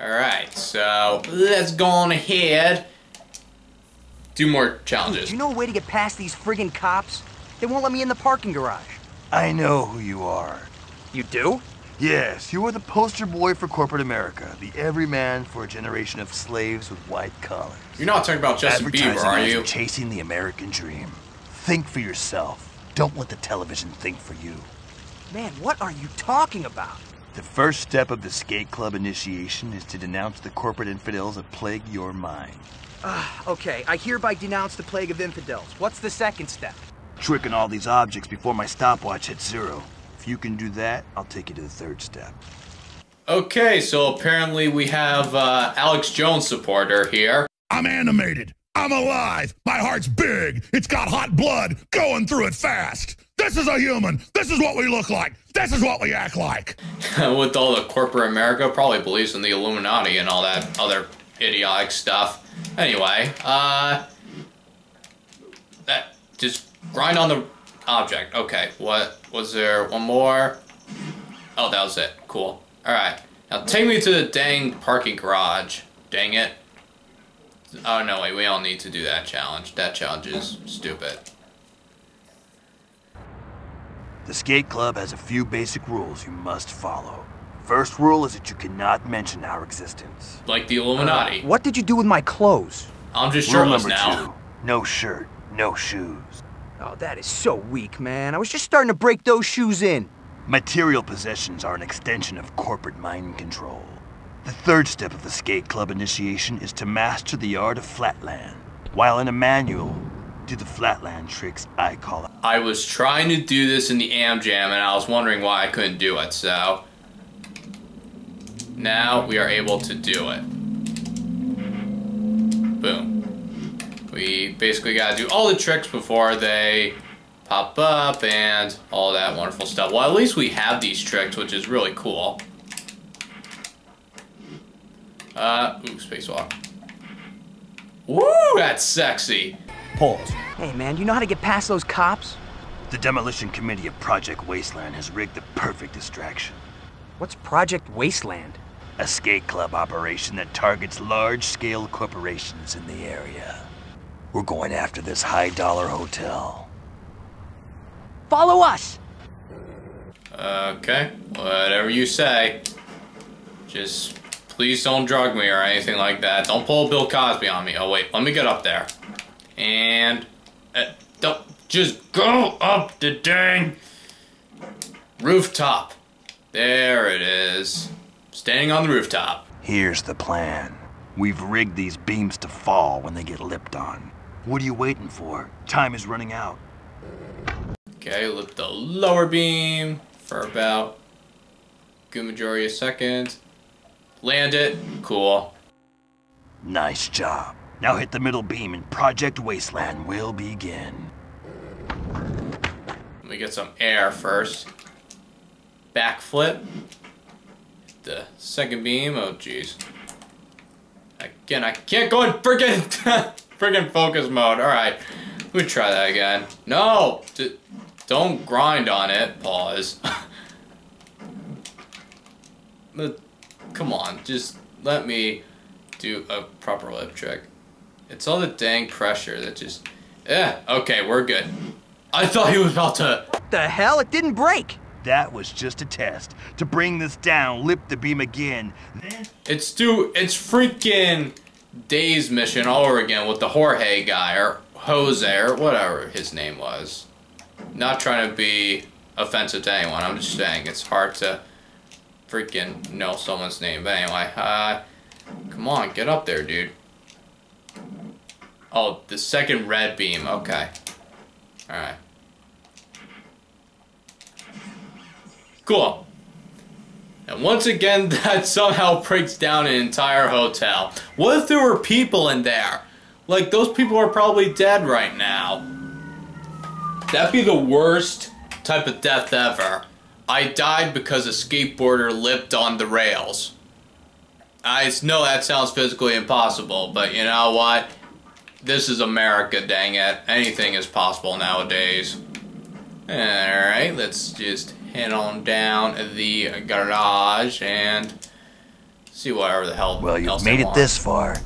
Alright, so let's go on ahead. Do more challenges. Do you know a way to get past these friggin' cops? They won't let me in the parking garage. I know who you are. You do? Yes, you are the poster boy for corporate America, the everyman for a generation of slaves with white collars. You're not talking about Justin Bieber, are you? Chasing the American dream. Think for yourself. Don't let the television think for you. Man, what are you talking about? The first step of the Skate Club initiation is to denounce the corporate infidels that plague your mind. Okay, I hereby denounce the plague of infidels. What's the second step? Tricking all these objects before my stopwatch hits zero. If you can do that, I'll take you to the third step. Okay, so apparently we have Alex Jones supporter here. I'm animated. I'm alive. My heart's big. It's got hot blood going through it fast. This is a human. This is what we look like. This is what we act like. With all the corporate America, probably believes in the Illuminati and all that other idiotic stuff. Anyway, that just grind on the object. Okay, what? Was there one more? Oh, that was it. Cool. Alright. Now take me to the dang parking garage. Dang it. Oh, no, wait. We don't need to do that challenge. That challenge is stupid. The Skate Club has a few basic rules you must follow. First rule is that you cannot mention our existence. Like the Illuminati. What did you do with my clothes? I'm just shirtless now. Rule number 2. No shirt, no shoes. Oh, that is so weak, man. I was just starting to break those shoes in. Material possessions are an extension of corporate mind control. The third step of the Skate Club initiation is to master the art of flatland. While in a manual, do the flatland tricks I call it. I was trying to do this in the AM Jam, and I was wondering why I couldn't do it, so... now we are able to do it. Boom. We basically gotta do all the tricks before they pop up and all that wonderful stuff. Well, at least we have these tricks, which is really cool. Ooh, spacewalk. Woo, that's sexy. Pause. Hey man, you know how to get past those cops? The demolition committee of Project Wasteland has rigged the perfect distraction. What's Project Wasteland? A skate club operation that targets large-scale corporations in the area. We're going after this high-dollar hotel. Follow us! Okay, whatever you say. Just please don't drug me or anything like that. Don't pull Bill Cosby on me. Oh wait, let me get up there. And don't just go up the dang rooftop. There it is. Standing on the rooftop. Here's the plan. We've rigged these beams to fall when they get lipped on. What are you waiting for? Time is running out. Okay, lift the lower beam for about a good majority of seconds. Land it. Cool. Nice job. Now hit the middle beam and Project Wasteland will begin. Let me get some air first. Backflip. The second beam. Oh, jeez. Again, I can't go in friggin' focus mode. Alright, let me try that again. No! Don't grind on it. Pause. Come on, just let me do a proper lip trick. It's all the dang pressure that just... okay, we're good. I thought he was about to... What the hell? It didn't break! That was just a test. To bring this down, lift the beam again. It's freaking Dave's mission all over again with the Jorge guy, or Jose, or whatever his name was. Not trying to be offensive to anyone, I'm just saying it's hard to freaking know someone's name. But anyway, come on, get up there, dude. Oh, the second red beam, okay. Alright. Cool. And once again, that somehow breaks down an entire hotel. What if there were people in there? Like, those people are probably dead right now. That'd be the worst type of death ever. I died because a skateboarder lipped on the rails. I know that sounds physically impossible, but you know what? This is America, dang it. Anything is possible nowadays. Alright, let's just head on down the garage and see whatever the hell. Well, you've made it this far.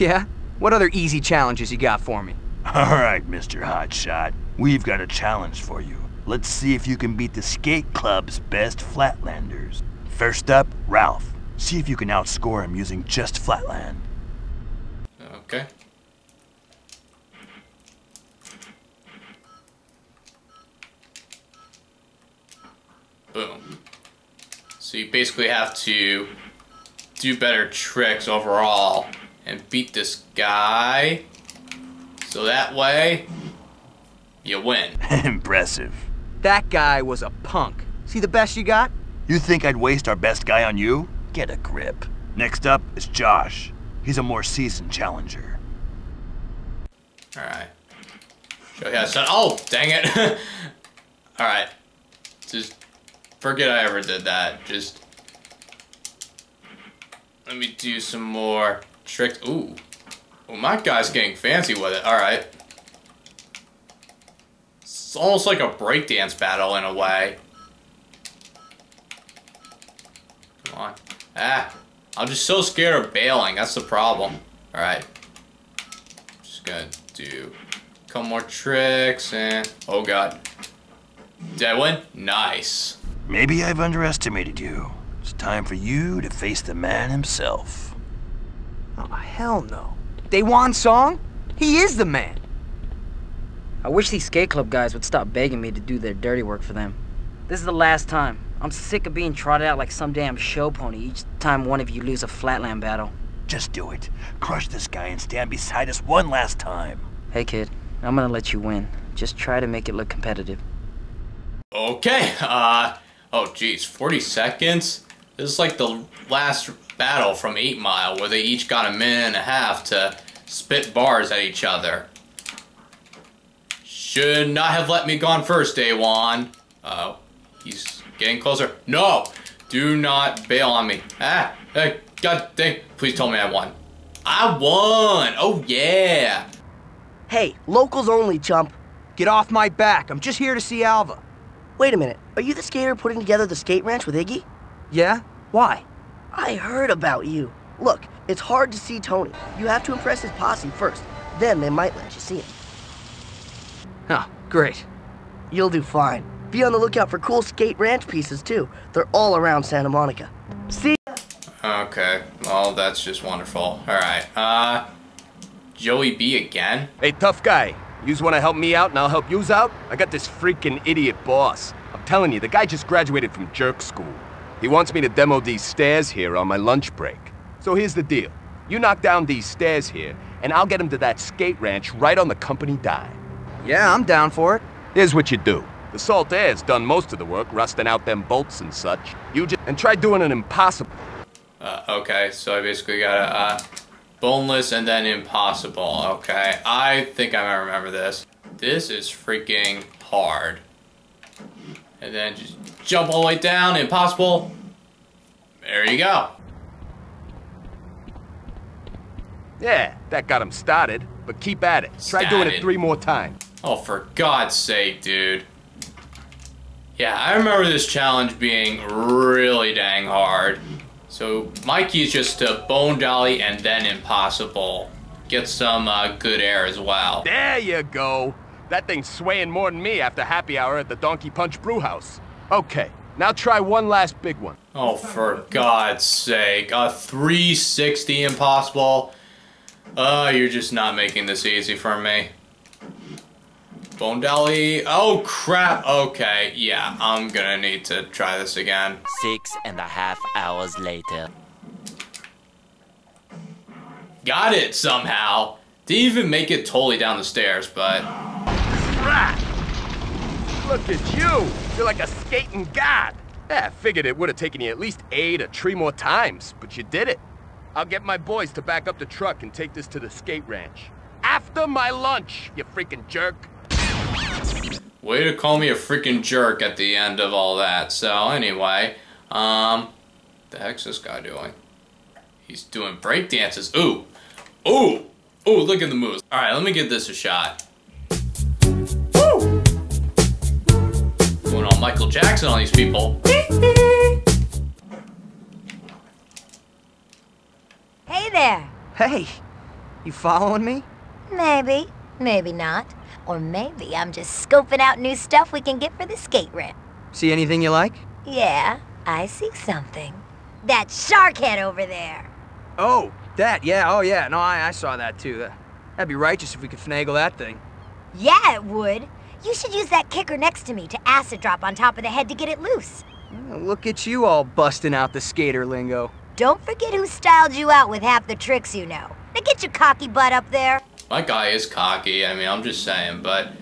Yeah? What other easy challenges you got for me? Alright, Mr. Hotshot. We've got a challenge for you. Let's see if you can beat the Skate Club's best Flatlanders. First up, Ralph. See if you can outscore him using just Flatland. Okay. Boom. So you basically have to do better tricks overall and beat this guy. So that way, you win. Impressive. That guy was a punk. See the best you got? You think I'd waste our best guy on you? Get a grip. Next up is Josh. He's a more seasoned challenger. Alright. Oh, dang it. Alright. Just forget I ever did that. Just let me do some more tricks. Ooh. Well, my guy's getting fancy with it. Alright. It's almost like a breakdance battle in a way. Come on. Ah. I'm just so scared of bailing. That's the problem. Alright. Just gonna do a couple more tricks and... Oh god. Did I win? Nice. Maybe I've underestimated you. It's time for you to face the man himself. Oh, hell no. Daewon Song? He is the man. I wish these Skate Club guys would stop begging me to do their dirty work for them. This is the last time. I'm sick of being trotted out like some damn show pony each time one of you lose a Flatland battle. Just do it. Crush this guy and stand beside us one last time. Hey kid, I'm gonna let you win. Just try to make it look competitive. Okay, oh geez, 40 seconds? This is like the last battle from 8 Mile where they each got a minute and a half to spit bars at each other. Should not have let me gone first, Daewon. Oh, he's... getting closer. No! Do not bail on me. Ah! Hey, god dang. Please tell me I won. I won! Oh yeah! Hey, locals only, chump. Get off my back. I'm just here to see Alva. Wait a minute. Are you the skater putting together the skate ranch with Iggy? Yeah? Why? I heard about you. Look, it's hard to see Tony. You have to impress his posse first. Then they might let you see him. Huh, great. You'll do fine. Be on the lookout for cool skate ranch pieces, too. They're all around Santa Monica. See ya! Okay. Well, that's just wonderful. Alright. Joey B again? Hey, tough guy. Yous wanna help me out and I'll help yous out? I got this freaking idiot boss. I'm telling you, the guy just graduated from jerk school. He wants me to demo these stairs here on my lunch break. So here's the deal. You knock down these stairs here, and I'll get him to that skate ranch right on the company dime. Yeah, I'm down for it. Here's what you do. The salt air's done most of the work, rusting out them bolts and such. You just... and try doing an impossible... okay, so I basically got a, boneless and then impossible, okay. I think I might remember this. This is freaking hard. And then just jump all the way down, impossible. There you go. Yeah, that got him started, but keep at it. Try doing it 3 more times. Oh, for God's sake, dude. Yeah, I remember this challenge being really dang hard. So, Mikey's just a bone dolly and then impossible. Get some good air as well. There you go. That thing's swaying more than me after happy hour at the Donkey Punch Brewhouse. Okay, now try one last big one. Oh, for God's sake. A 360 impossible. You're just not making this easy for me. Bone Deli. Oh crap, okay, yeah, I'm gonna need to try this again. 6.5 hours later. Got it somehow. Didn't even make it totally down the stairs, but... Crap! Look at you! You're like a skating god! Yeah, I figured it would have taken you at least 8 or 3 more times, but you did it. I'll get my boys to back up the truck and take this to the skate ranch. After my lunch, you freaking jerk! Way to call me a freaking jerk at the end of all that. So anyway, what the heck's this guy doing? He's doing break dances. Ooh, ooh, ooh! Look at the moves. All right, let me give this a shot. Woo! Going all Michael Jackson on these people. there. Hey, you following me? Maybe, maybe not. Or maybe I'm just scoping out new stuff we can get for the skate ranch. See anything you like? Yeah, I see something. That shark head over there. Oh, that, yeah, oh yeah. No, I saw that too. That'd be righteous if we could finagle that thing. Yeah, it would. You should use that kicker next to me to acid drop on top of the head to get it loose. Well, look at you all busting out the skater lingo. Don't forget who styled you out with half the tricks you know. Now get your cocky butt up there. My guy is cocky, I mean, I'm just saying, but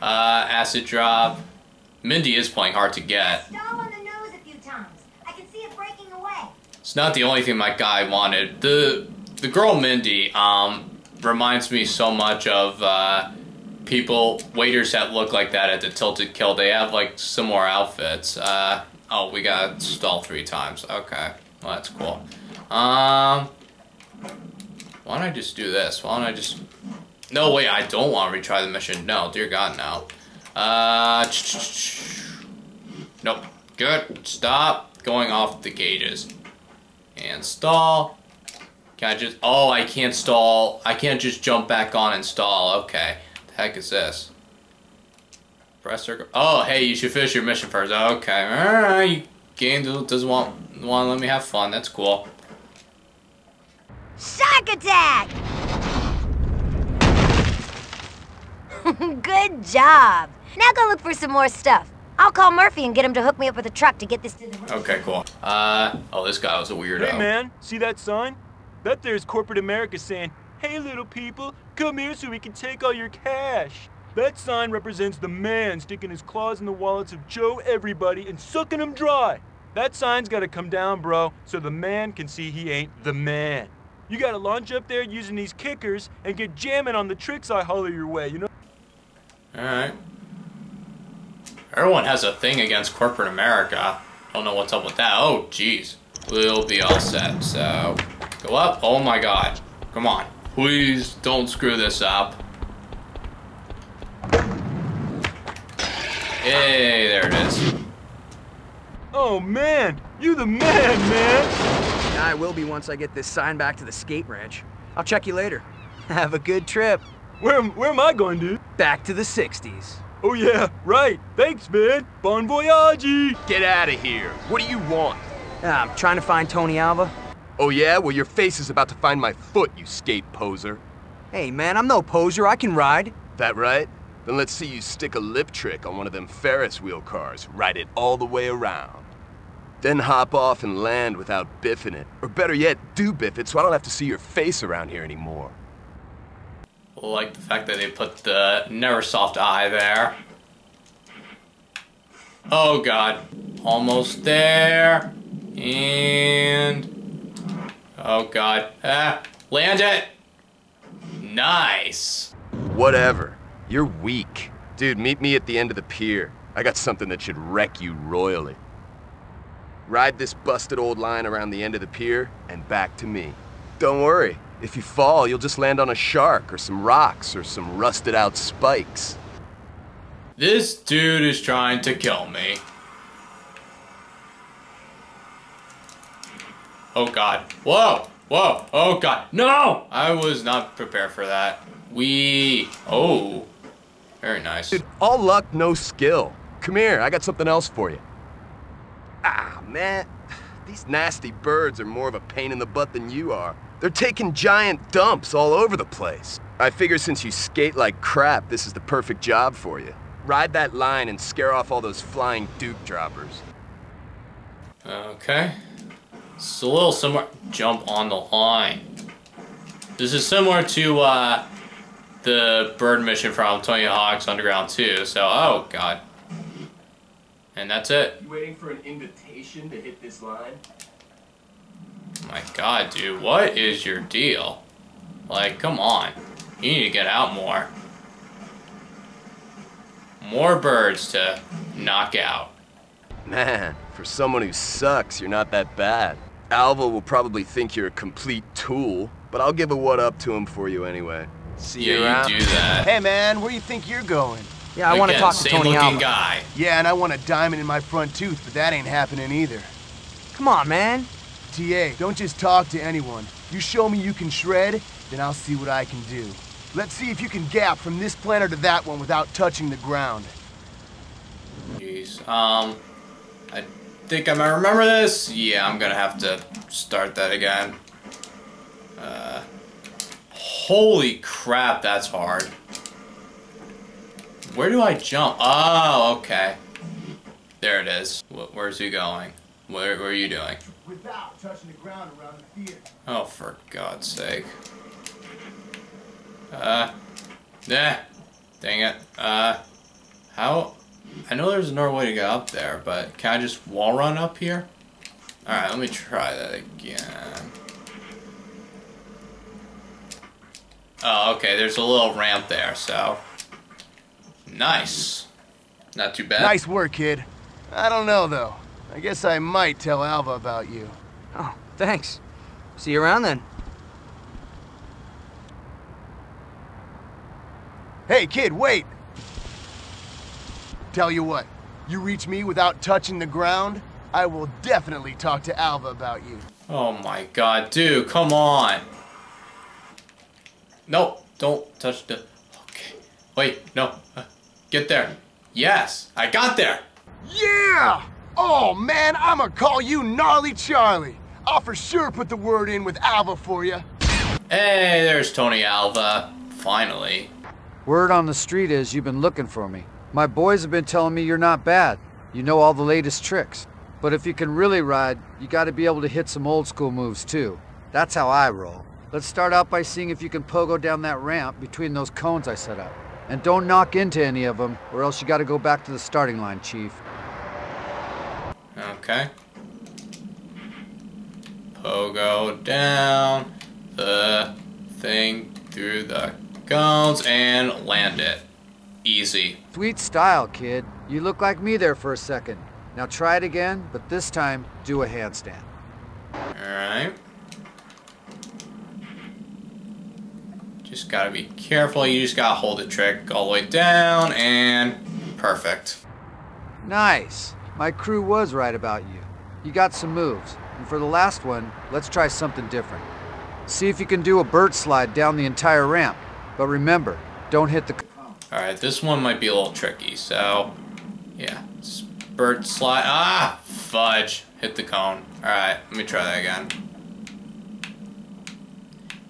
acid drop. Mindy is playing hard to get. Stall on the nose a few times. I can see it breaking away. It's not the only thing my guy wanted. The girl Mindy reminds me so much of people, waiters that look like that at the Tilted Kill. They have like similar outfits. Oh, we got stalled 3 times. Okay, well that's cool. Why don't I just do this? Why don't I just... No, wait, I don't want to retry the mission. No, dear God, no. Nope. Good. Stop going off the gauges. And stall. Can I just... Oh, I can't stall. I can't just jump back on and stall. Okay. Heck is this? Press circle. Oh, hey, you should finish your mission first. Okay, all right. Game doesn't want to let me have fun. That's cool. Shark attack! Good job. Now go look for some more stuff. I'll call Murphy and get him to hook me up with a truck to get this to the room. Okay, cool. Oh, this guy was a weirdo. Hey, man, see that sign? That there's corporate America saying, "Hey, little people, come here so we can take all your cash." That sign represents the man sticking his claws in the wallets of Joe Everybody and sucking them dry. That sign's gotta come down, bro, so the man can see he ain't the man. You gotta launch up there using these kickers and get jamming on the tricks I holler your way, you know? Alright. Everyone has a thing against corporate America. Don't know what's up with that. Oh, jeez. We'll be all set, so... Go up. Oh my God. Come on. Please don't screw this up. Hey, there it is. Oh man, you the man, man! I will be once I get this sign back to the skate ranch. I'll check you later. Have a good trip. Where am I going, dude? Back to the 60s. Oh yeah, right. Thanks, man. Bon voyage! Get out of here. What do you want? I'm trying to find Tony Alva. Oh yeah? Well, your face is about to find my foot, you skate poser. Hey man, I'm no poser, I can ride. That right? Then let's see you stick a lip trick on one of them Ferris wheel cars, ride it all the way around. Then hop off and land without biffing it. Or better yet, do biff it so I don't have to see your face around here anymore. I like the fact that they put the Neversoft eye there. Oh God. Almost there. And... Oh God. Land it! Nice! Whatever. You're weak. Dude, meet me at the end of the pier. I got something that should wreck you royally. Ride this busted old line around the end of the pier and back to me. Don't worry. If you fall, you'll just land on a shark or some rocks or some rusted out spikes. This dude is trying to kill me. Oh God. Whoa! Whoa! Oh God. No! I was not prepared for that. We... Oh. Very nice. Dude, all luck, no skill. Come here, I got something else for you. Ah, man. These nasty birds are more of a pain in the butt than you are. They're taking giant dumps all over the place. I figure since you skate like crap, this is the perfect job for you. Ride that line and scare off all those flying duke droppers. Okay. It's a little similar. Jump on the line. This is similar to the bird mission from Tony Hawk's Underground 2. So, oh God. And that's it. You waiting for an invitation to hit this line? My God, dude, what is your deal? Like, come on. You need to get out more. More birds to knock out. Man, for someone who sucks, you're not that bad. Alva will probably think you're a complete tool, but I'll give a what up to him for you anyway. See you around. You do that. Hey man, where do you think you're going? Yeah, I want to talk to Tony Alva. Guy. Yeah, and I want a diamond in my front tooth, but that ain't happening either. Come on, man. TA, don't just talk to anyone. You show me you can shred, then I'll see what I can do. Let's see if you can gap from this planter to that one without touching the ground. Jeez, I think I might remember this. Yeah, I'm gonna have to start that again. Holy crap, that's hard. Where do I jump? Oh, okay. There it is. Where's he going? What are you doing? Without touching the ground around the theater. Oh, for God's sake. Nah. Dang it. How? I know there's another way to get up there, but can I just wall run up here? Alright, let me try that again. Oh, okay, there's a little ramp there, so. Nice. Not too bad. Nice work, kid. I don't know, though. I guess I might tell Alva about you. Oh, thanks. See you around, then. Hey, kid, wait! Tell you what, you reach me without touching the ground, I will definitely talk to Alva about you. Oh my God, dude, come on! No, don't touch the... Okay, wait, no. Get there. Yes, I got there! Yeah! Oh man, I'ma call you Gnarly Charlie. I'll for sure put the word in with Alva for you. Hey, there's Tony Alva. Finally. Word on the street is you've been looking for me. My boys have been telling me you're not bad. You know all the latest tricks. But if you can really ride, you gotta be able to hit some old school moves too. That's how I roll. Let's start out by seeing if you can pogo down that ramp between those cones I set up. And don't knock into any of them, or else you gotta go back to the starting line, Chief. Okay. Pogo down the thing through the cones and land it. Easy. Sweet style, kid. You look like me there for a second. Now try it again, but this time, do a handstand. Alright. Just gotta be careful. You just gotta hold the trick all the way down and perfect. Nice. My crew was right about you. You got some moves, and for the last one, let's try something different. See if you can do a bird slide down the entire ramp, but remember, don't hit the... Alright, this one might be a little tricky, so... Yeah, bird slide... Ah! Fudge! Hit the cone. Alright, let me try that again.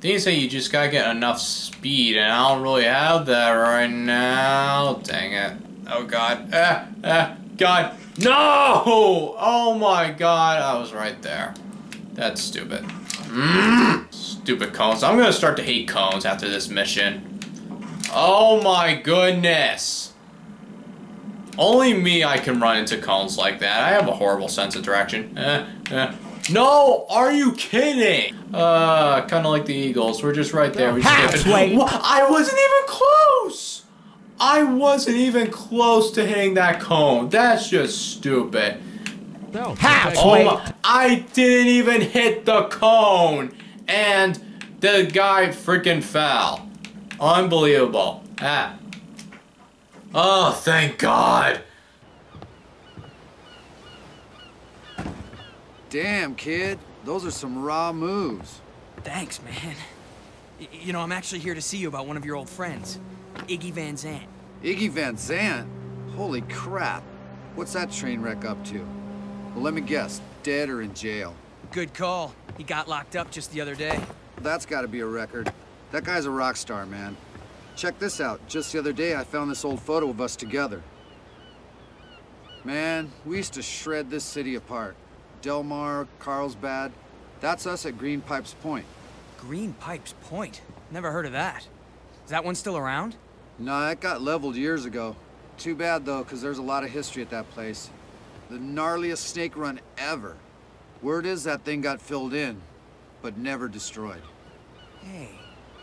They say you just gotta get enough speed, and I don't really have that right now. Dang it. Oh God. God. No! Oh my God, I was right there. That's stupid. Stupid cones. I'm gonna start to hate cones after this mission. Oh my goodness. Only me I can run into cones like that. I have a horrible sense of direction. No, are you kidding? Kinda like the Eagles. We're just right there. We just I wasn't even close! I wasn't even close to hitting that cone. That's just stupid. No, halfway. Oh, I didn't even hit the cone, and the guy freaking fell. Unbelievable. Ah. Oh, thank God. Damn, kid. Those are some raw moves. Thanks, man. You know, I'm actually here to see you about one of your old friends. Iggy Van Zandt. Iggy Van Zandt? Holy crap. What's that train wreck up to? Well, let me guess, dead or in jail? Good call. He got locked up just the other day. That's gotta be a record. That guy's a rock star, man. Check this out. Just the other day, I found this old photo of us together. Man, we used to shred this city apart. Del Mar, Carlsbad. That's us at Green Pipes Point. Green Pipes Point? Never heard of that. Is that one still around? Nah, it got leveled years ago. Too bad though, because there's a lot of history at that place. The gnarliest snake run ever. Word is that thing got filled in, but never destroyed. Hey,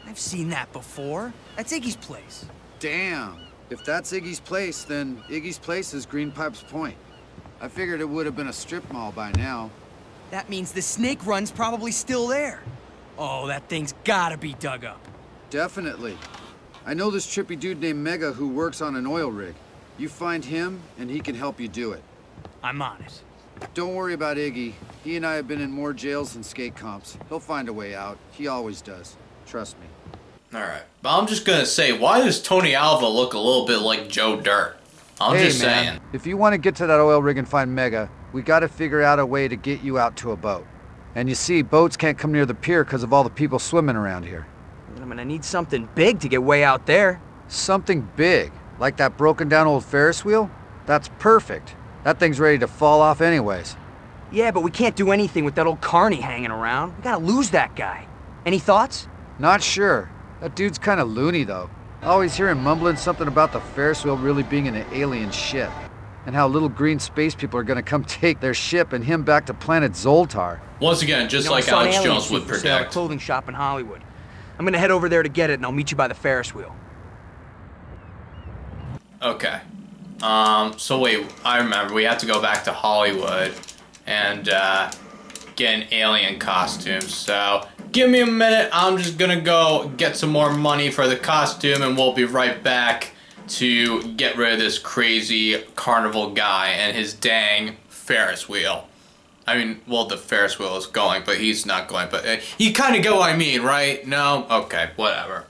I've seen that before. That's Iggy's place. Damn. If that's Iggy's place, then Iggy's place is Green Pipes Point. I figured it would have been a strip mall by now. That means the snake run's probably still there. Oh, that thing's gotta be dug up. Definitely. I know this trippy dude named Mega who works on an oil rig. You find him, and he can help you do it. I'm on it. Don't worry about Iggy. He and I have been in more jails than skate comps. He'll find a way out. He always does. Trust me. Alright. But I'm just gonna say, why does Tony Alva look a little bit like Joe Dirt? I'm just saying. If you want to get to that oil rig and find Mega, we gotta figure out a way to get you out to a boat. And you see, boats can't come near the pier because of all the people swimming around here. I'm gonna need something big to get way out there. Something big? Like that broken down old Ferris wheel? That's perfect. That thing's ready to fall off anyways. Yeah, but we can't do anything with that old carny hanging around. We gotta lose that guy. Any thoughts? Not sure. That dude's kinda loony though. I always hear him mumbling something about the Ferris wheel really being an alien ship. And how little green space people are gonna come take their ship and him back to planet Zoltar. Once again, just like Alex Jones would predict. I saw an alien suit for sale at a clothing shop in Hollywood. I'm gonna head over there to get it and I'll meet you by the Ferris wheel. Okay. So wait, I remember we have to go back to Hollywood and get an alien costume. So give me a minute. I'm just gonna go get some more money for the costume and we'll be right back to get rid of this crazy carnival guy and his dang Ferris wheel. I mean, well, the Ferris wheel is going, but he's not going. But you kind of get what I mean, right? No? Okay, whatever.